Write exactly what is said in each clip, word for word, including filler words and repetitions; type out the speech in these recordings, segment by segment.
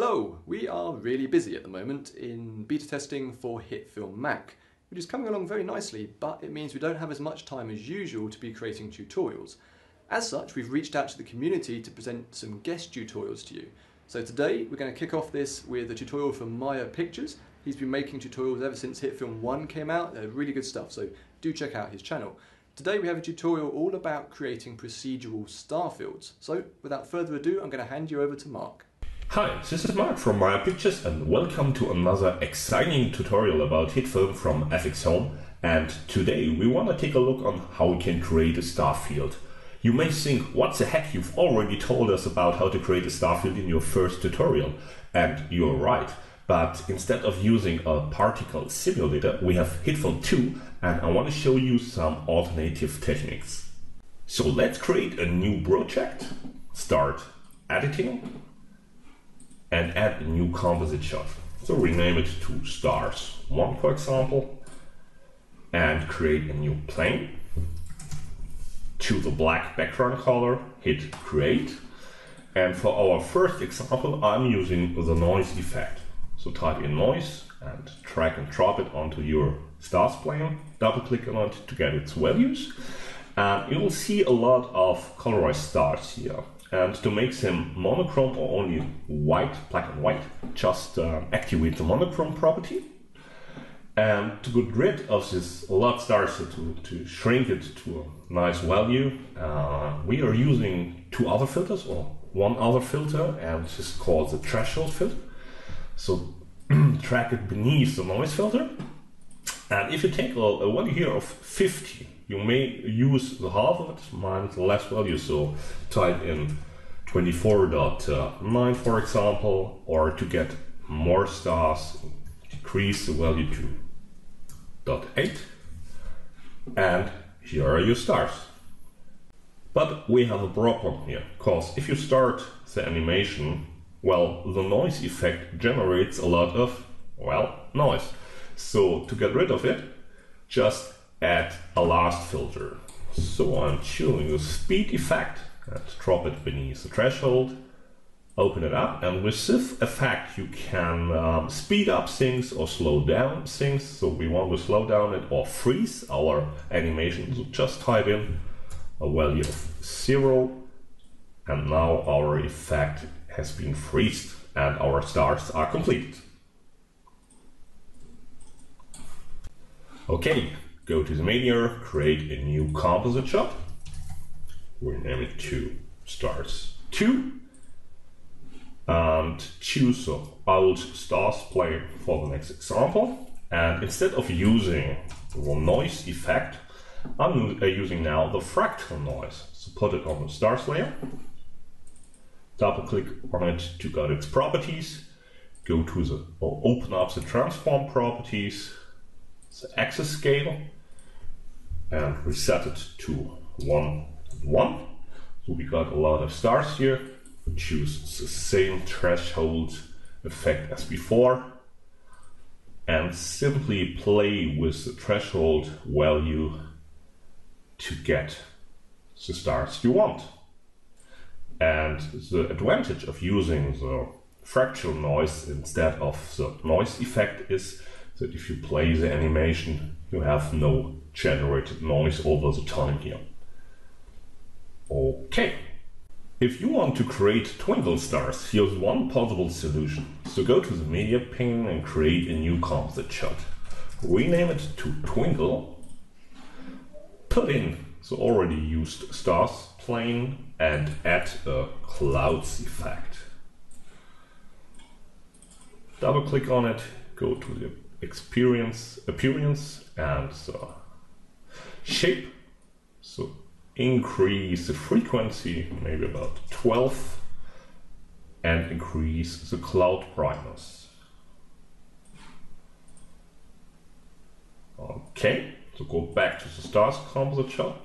Hello! We are really busy at the moment in beta testing for HitFilm Mac, which is coming along very nicely, but it means we don't have as much time as usual to be creating tutorials. As such, we've reached out to the community to present some guest tutorials to you. So today we're going to kick off this with a tutorial from Majahr Pictures. He's been making tutorials ever since HitFilm one came out. They're really good stuff, so do check out his channel. Today we have a tutorial all about creating procedural star fields. So without further ado, I'm going to hand you over to Mark. Hi, this is Mark from Majahr Pictures and welcome to another exciting tutorial about HitFilm from F X Home, and today we want to take a look on how we can create a star field. You may think, what the heck, you've already told us about how to create a star field in your first tutorial, and you're right, but instead of using a particle simulator we have HitFilm two, and I want to show you some alternative techniques. So let's create a new project, start editing, and add a new composite shot. So rename it to stars one, for example, and create a new plane. Choose a black background color, hit create, and for our first example I'm using the noise effect. So type in noise and drag and drop it onto your stars plane, double click on it to get its values, and you will see a lot of colorized stars here. And to make them monochrome or only white, black and white, just uh, activate the monochrome property. And to get rid of this lot stars, to, to shrink it to a nice value, uh, we are using two other filters or one other filter, and this is called the threshold filter. So track it beneath the noise filter. And if you take a, a value here of fifty, you may use the half of it minus the last value, so type in twenty-four point nine for example, or to get more stars, decrease the value to zero point eight, and here are your stars. But we have a problem here, because if you start the animation, well, the noise effect generates a lot of, well, noise. So to get rid of it, just add a last filter. So I'm choosing the speed effect and drop it beneath the threshold, open it up, and with this effect you can um, speed up things or slow down things. So we want to slow down it or freeze our animation. So just type in a value of zero, and now our effect has been freezed and our stars are completed. Okay. Go to the media, create a new composite shot, rename it to stars two, and choose an old stars plane for the next example. And instead of using the noise effect, I'm using now the fractal noise. So put it on the stars layer, double click on it to get its properties, go to the, or open up the transform properties, the axis scale, and reset it to one, one. So we got a lot of stars here. Choose the same threshold effect as before and simply play with the threshold value to get the stars you want. And the advantage of using the fractal noise instead of the noise effect is that if you play the animation, you have no generated noise over the time here. Okay. If you want to create twinkle stars, here's one possible solution. So go to the media pane and create a new composite shot. Rename it to twinkle. Put in the already used stars plane and add a clouds effect. Double click on it, go to the experience appearance and uh, shape, so increase the frequency maybe about twelve and increase the cloud brightness. Okay, so go back to the stars composite shot,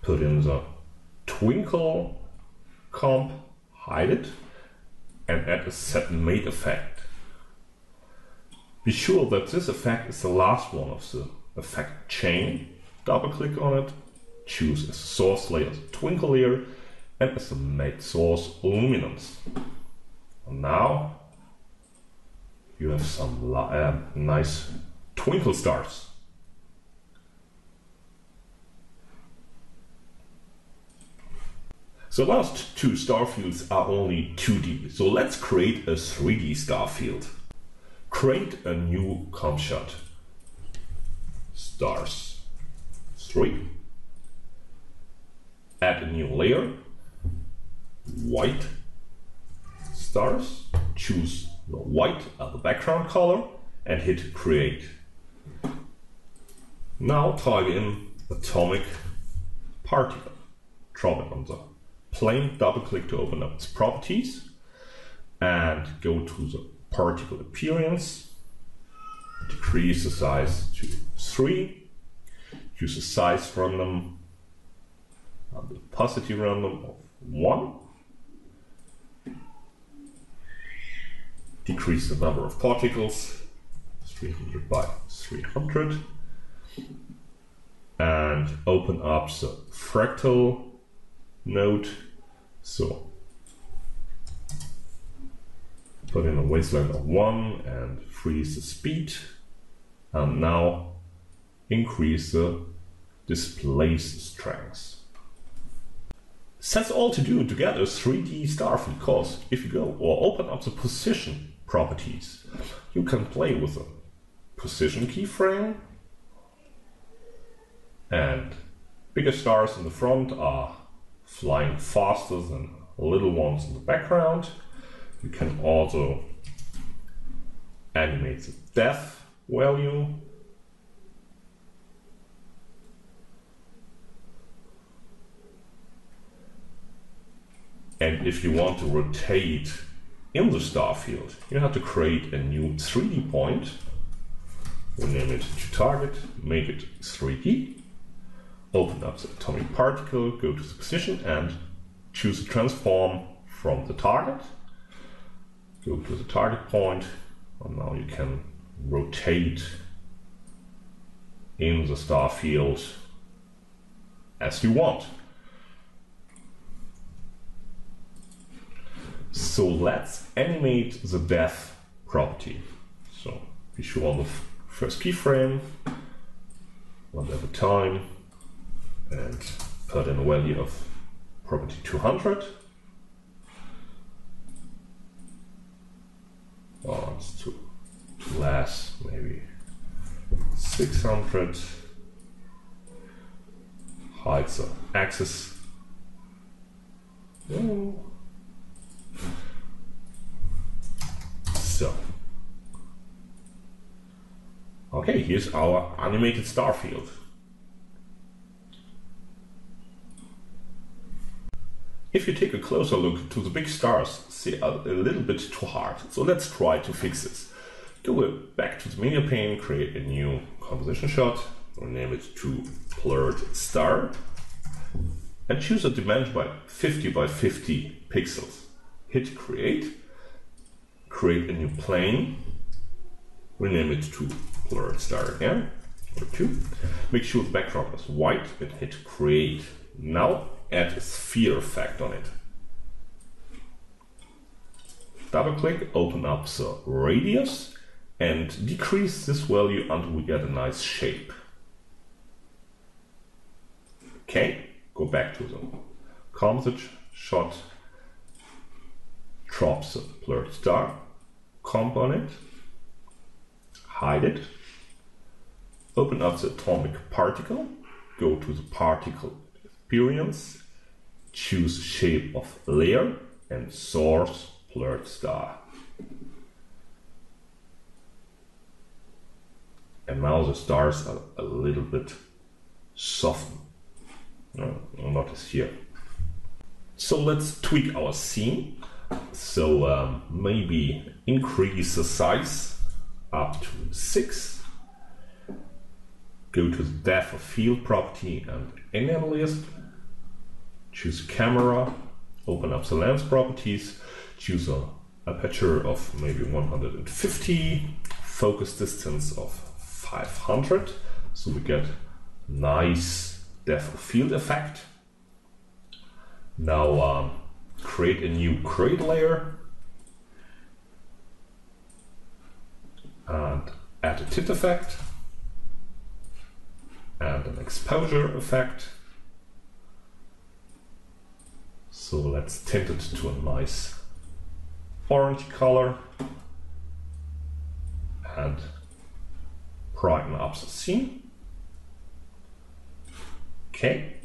put in the twinkle comp, hide it, and add a set mate effect. Be sure that this effect is the last one of the effect chain. Double click on it, choose as source layer, twinkle layer, and as the main source, luminance. Now you have some uh, nice twinkle stars. The last two star fields are only two D, so let's create a three D star field. Create a new comp shot. Stars three. Add a new layer. White stars. Choose the white as the background color and hit create. Now type in Atomic Particle. Drop it on the plane, double click to open up its properties, and go to the particle appearance, decrease the size to three, use a size random and the opacity random of one, decrease the number of particles three hundred by three hundred, and open up the fractal node. So put in a wasteland of one and freeze the speed, and now increase the displace strength. That's all to do to get a three D starfield, because if you go or open up the position properties, you can play with the position keyframe, and bigger stars in the front are flying faster than little ones in the background. You can also animate the depth value. And if you want to rotate in the star field, you have to create a new three D point. We name it to target, make it three D. Open up the atomic particle, go to the position and choose the transform from the target. Go to the target point, and now you can rotate in the star field as you want. So let's animate the depth property. So be sure on the first keyframe, one at a time, and put in a value of property two hundred. Oh, it's too, too less, maybe six hundred. Hide the axis. Oh. So, okay, here's our animated star field. If you take a closer look to the big stars, they are a little bit too hard, so let's try to fix this. Go back to the media pane, create a new composition shot, rename it to blurred star, and choose a dimension by fifty by fifty pixels. Hit create, create a new plane, rename it to blurred star again, or two. Make sure the background is white and hit create. Now add a sphere effect on it. Double click, open up the radius and decrease this value until we get a nice shape. Okay, go back to the composite shot, drop the blurred star comp on it, hide it, open up the atomic particle, go to the particle experience, choose shape of layer and source blurred star. And now the stars are a little bit softened. No, notice here. So let's tweak our scene. So um, maybe increase the size up to six. Go to the depth of field property and enable it. Choose camera, open up the lens properties, choose an aperture of maybe one hundred fifty, focus distance of five hundred, so we get nice depth of field effect. Now um, create a new create layer, and add a tint effect and an exposure effect. So let's tint it to a nice orange color and brighten up the scene. Okay.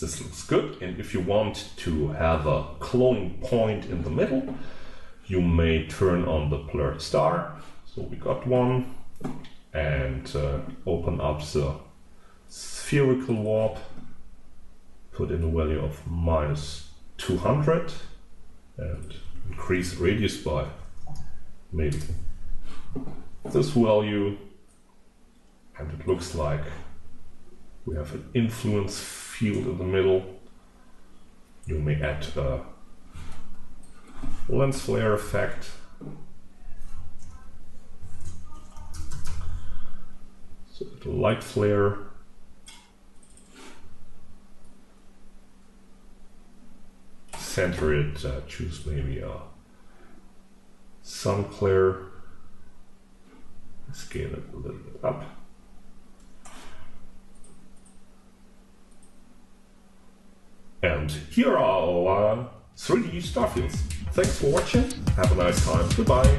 This looks good, and if you want to have a glowing point in the middle, you may turn on the blurred star. So we got one, and uh, open up the spherical warp, put in a value of minus two hundred and increase radius by maybe this value, and it looks like we have an influence field in the middle. You may add a lens flare effect. So a light flare. Center it, uh, choose maybe a sun glare. Scale it a little bit up. And here are our uh, three D star fields. Thanks for watching, have a nice time, goodbye!